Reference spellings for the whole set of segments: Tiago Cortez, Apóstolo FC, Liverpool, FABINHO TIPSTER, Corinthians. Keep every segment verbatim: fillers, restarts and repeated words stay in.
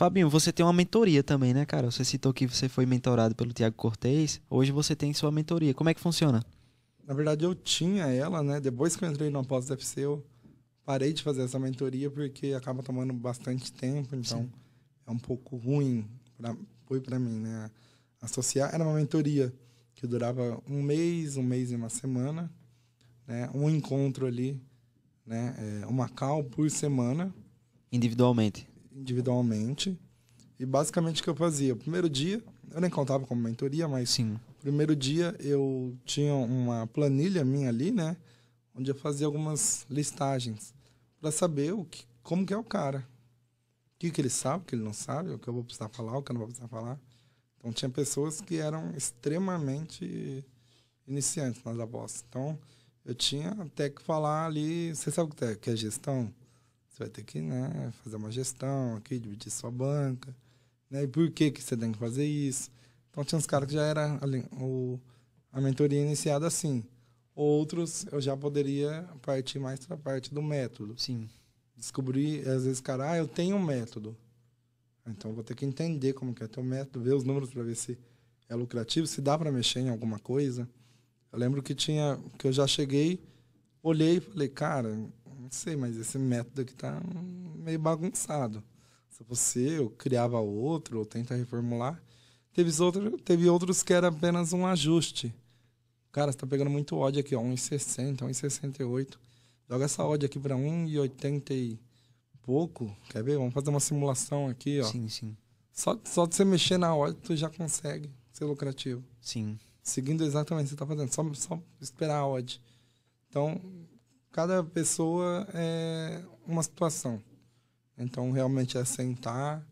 Fabinho, você tem uma mentoria também, né, cara? Você citou que você foi mentorado pelo Tiago Cortez. Hoje você tem sua mentoria. Como é que funciona? Na verdade, eu tinha ela, né? Depois que eu entrei no Apóstolo F C, eu parei de fazer essa mentoria porque acaba tomando bastante tempo. Então, sim, é um pouco ruim, pra, foi pra mim, né? Associar. Era uma mentoria que durava um mês, um mês e uma semana, né? Um encontro ali, né? É, uma call por semana. Individualmente? Individualmente. E basicamente o que eu fazia? O primeiro dia, eu nem contava como mentoria, mas sim, primeiro dia eu tinha uma planilha minha ali, né? Onde eu fazia algumas listagens para saber o que, como que é o cara. O que, que ele sabe, o que ele não sabe, o que eu vou precisar falar, o que eu não vou precisar falar. Então tinha pessoas que eram extremamente iniciantes nas apostas. Então eu tinha até que falar ali, você sabe o que é, que é gestão? Você vai ter que, né, fazer uma gestão aqui, dividir sua banca, né? E por que que você tem que fazer isso? Então tinha uns caras que já era o, a mentoria iniciada assim. Outros eu já poderia partir mais para a parte do método. Sim. Descobrir, às vezes, cara, ah, eu tenho um método. Então, eu vou ter que entender como que é teu método, ver os números para ver se é lucrativo, se dá para mexer em alguma coisa. Eu lembro que tinha, que eu já cheguei, olhei e falei, cara, não sei, mas esse método aqui tá meio bagunçado. Se você, eu criava outro, ou tenta reformular. Teve outros, teve outros que era apenas um ajuste. Cara, você tá pegando muito odd aqui, ó, um e sessenta, um e sessenta e oito. Joga essa odd aqui para um e oitenta e pouco. Quer ver? Vamos fazer uma simulação aqui, ó. Sim, sim. Só, só de você mexer na odd, tu já consegue ser lucrativo. Sim. Seguindo exatamente o que você tá fazendo, só, só esperar a odd. Então, cada pessoa é uma situação. Então, realmente é sentar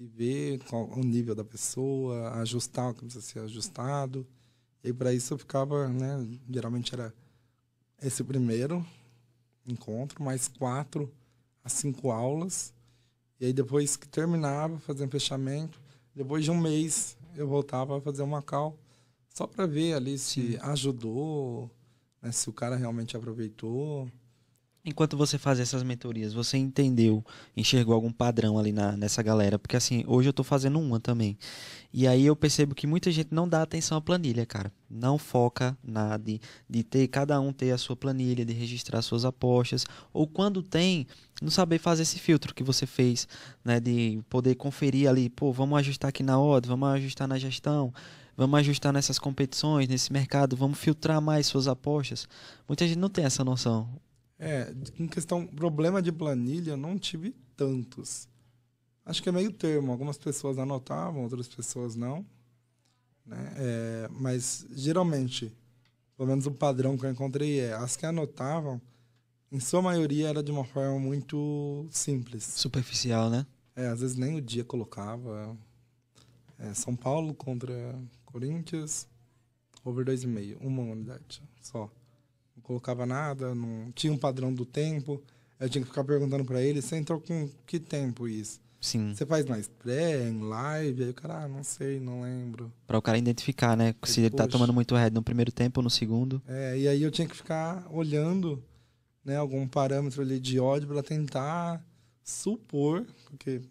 e ver qual o nível da pessoa, ajustar o que precisa ser ajustado. E para isso eu ficava, né, geralmente era esse primeiro encontro, mais quatro a cinco aulas. E aí depois que terminava, fazia um fechamento. Depois de um mês eu voltava a fazer uma call, só para ver ali se, sim, ajudou, né, se o cara realmente aproveitou. Enquanto você fazia essas mentorias, você entendeu, enxergou algum padrão ali na, nessa galera? Porque assim, hoje eu tô fazendo uma também. E aí eu percebo que muita gente não dá atenção à planilha, cara. Não foca na de, de ter, cada um ter a sua planilha, de registrar suas apostas. Ou quando tem, não saber fazer esse filtro que você fez, né? De poder conferir ali, pô, vamos ajustar aqui na odd, vamos ajustar na gestão, vamos ajustar nessas competições, nesse mercado, vamos filtrar mais suas apostas. Muita gente não tem essa noção. É, em questão, problema de planilha, eu não tive tantos. Acho que é meio termo. Algumas pessoas anotavam, outras pessoas não, né? É, mas, geralmente, pelo menos o padrão que eu encontrei é, as que anotavam, em sua maioria, era de uma forma muito simples. Superficial, né? É, às vezes nem o dia colocava. É, São Paulo contra Corinthians, over dois e meio, uma unidade só. Não colocava nada, não tinha um padrão do tempo. Eu tinha que ficar perguntando para ele, você entrou com que tempo isso? Sim. Você faz mais pré, em live? Aí o cara, ah, não sei, não lembro. Para o cara identificar, né? Porque se ele tá tomando muito head no primeiro tempo ou no segundo. É, e aí eu tinha que ficar olhando, né, algum parâmetro ali de odd para tentar supor, porque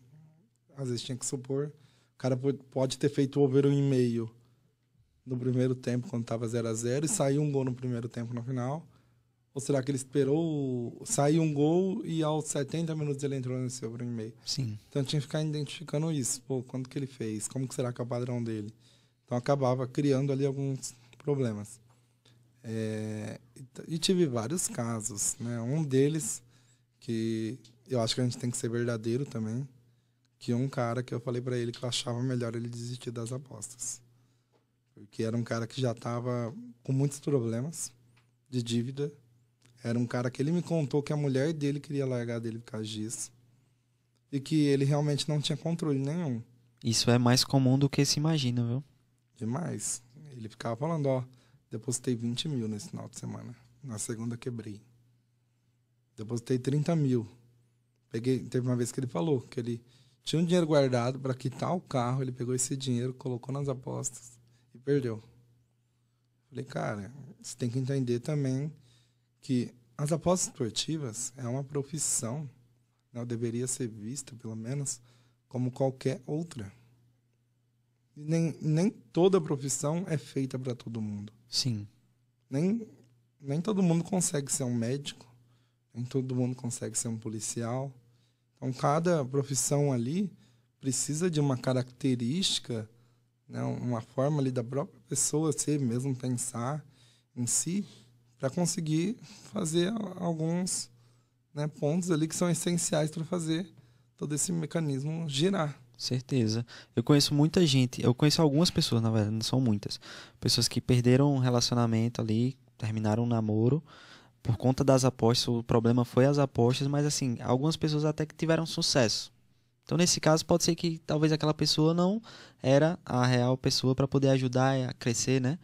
às vezes tinha que supor. O cara pode ter feito over um e-mail no primeiro tempo, quando estava zero a zero, e saiu um gol no primeiro tempo no final? Ou será que ele esperou sair um gol e aos setenta minutos ele entrou nesse over um e-mail? Sim. Então tinha que ficar identificando isso. Pô, quando que ele fez? Como que será que é o padrão dele? Então acabava criando ali alguns problemas. É, e tive vários casos, né? Um deles, que eu acho que a gente tem que ser verdadeiro também, que um cara que eu falei para ele que eu achava melhor ele desistir das apostas. Porque era um cara que já estava com muitos problemas de dívida. Era um cara que ele me contou que a mulher dele queria largar dele por causa disso. E que ele realmente não tinha controle nenhum. Isso é mais comum do que se imagina, viu? Demais. Ele ficava falando, ó, depositei vinte mil nesse final de semana. Na segunda quebrei. Depositei trinta mil. Peguei, teve uma vez que ele falou que ele tinha um dinheiro guardado para quitar o carro. Ele pegou esse dinheiro, colocou nas apostas. Perdeu. Falei, cara, você tem que entender também que as apostas esportivas é uma profissão, né? Deveria ser vista, pelo menos, como qualquer outra. Nem, nem toda profissão é feita para todo mundo. Sim. Nem, nem todo mundo consegue ser um médico, nem todo mundo consegue ser um policial. Então, cada profissão ali precisa de uma característica, né, uma forma ali da própria pessoa ser, mesmo pensar em si, para conseguir fazer alguns, né, pontos ali que são essenciais para fazer todo esse mecanismo girar. Certeza. Eu conheço muita gente, eu conheço algumas pessoas, na verdade, não são muitas. Pessoas que perderam um relacionamento ali, terminaram um namoro, por conta das apostas, o problema foi as apostas, mas assim, algumas pessoas até que tiveram sucesso. Então, nesse caso, pode ser que talvez aquela pessoa não era a real pessoa para poder ajudar a crescer, né?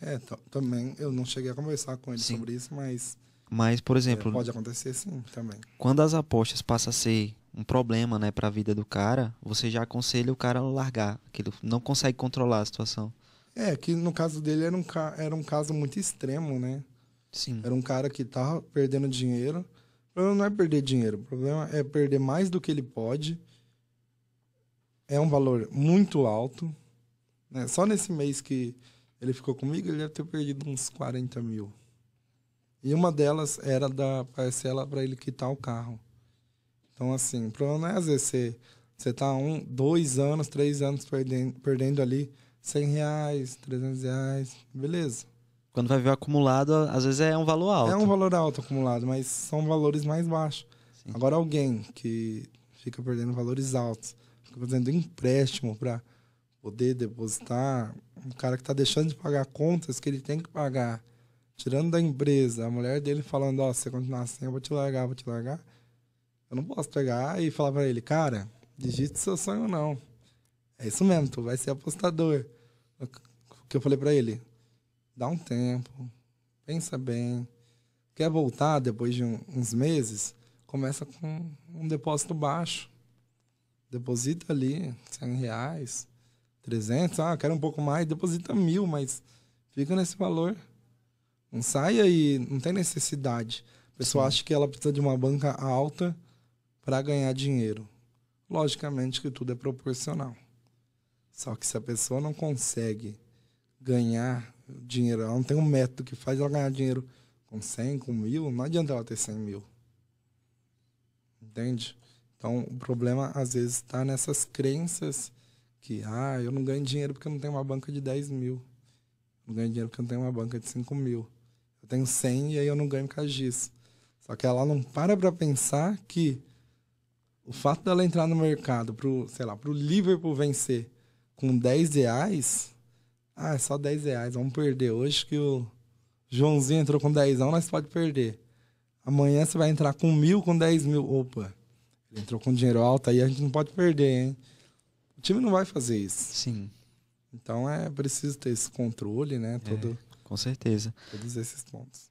É, também, eu não cheguei a conversar com ele, sim, sobre isso, mas... Mas, por exemplo... É, pode acontecer, sim, também. Quando as apostas passam a ser um problema, né, para a vida do cara, você já aconselha o cara a largar, que ele não consegue controlar a situação. É, que no caso dele era um, ca... era um caso muito extremo, né? Sim. Era um cara que tava perdendo dinheiro. O problema não é perder dinheiro, o problema é perder mais do que ele pode. É um valor muito alto, né? Só nesse mês que ele ficou comigo, ele deve ter perdido uns quarenta mil. E uma delas era da parcela para ele quitar o carro. Então, assim, o problema não é às vezes você, você tá um, dois anos, três anos perdendo, perdendo ali cem reais, trezentos reais, beleza. Quando vai ver o acumulado, às vezes é um valor alto. É um valor alto acumulado, mas são valores mais baixos. Sim. Agora, alguém que fica perdendo valores altos, fica fazendo empréstimo para poder depositar, um cara que tá deixando de pagar contas que ele tem que pagar, tirando da empresa, a mulher dele falando, ó, oh, se você continuar assim, eu vou te largar, vou te largar. Eu não posso pegar e falar pra ele, cara, digite seu sonho não. É isso mesmo, tu vai ser apostador. O que eu falei pra ele? Dá um tempo, pensa bem. Quer voltar depois de um, uns meses? Começa com um depósito baixo. Deposita ali cem reais, trezentos, ah, quero um pouco mais, deposita mil, mas fica nesse valor. Não sai aí, não tem necessidade. A pessoa, sim, acha que ela precisa de uma banca alta para ganhar dinheiro. Logicamente que tudo é proporcional. Só que se a pessoa não consegue ganhar dinheiro, ela não tem um método que faz ela ganhar dinheiro com cem, com mil, não adianta ela ter cem mil. Entende? Então, o problema, às vezes, está nessas crenças que, ah, eu não ganho dinheiro porque eu não tenho uma banca de dez mil. Eu não ganho dinheiro porque eu não tenho uma banca de cinco mil. Eu tenho cem e aí eu não ganho por causa disso. Só que ela não para pra pensar que o fato dela entrar no mercado pro, sei lá, pro Liverpool vencer com dez reais, ah, é só dez reais, vamos perder. Hoje que o Joãozinho entrou com dez, não, nós pode perder. Amanhã você vai entrar com mil, com dez mil. Opa, ele entrou com dinheiro alto, aí a gente não pode perder, hein? O time não vai fazer isso. Sim. Então é preciso ter esse controle, né? Todo, é, com certeza. Todos esses pontos.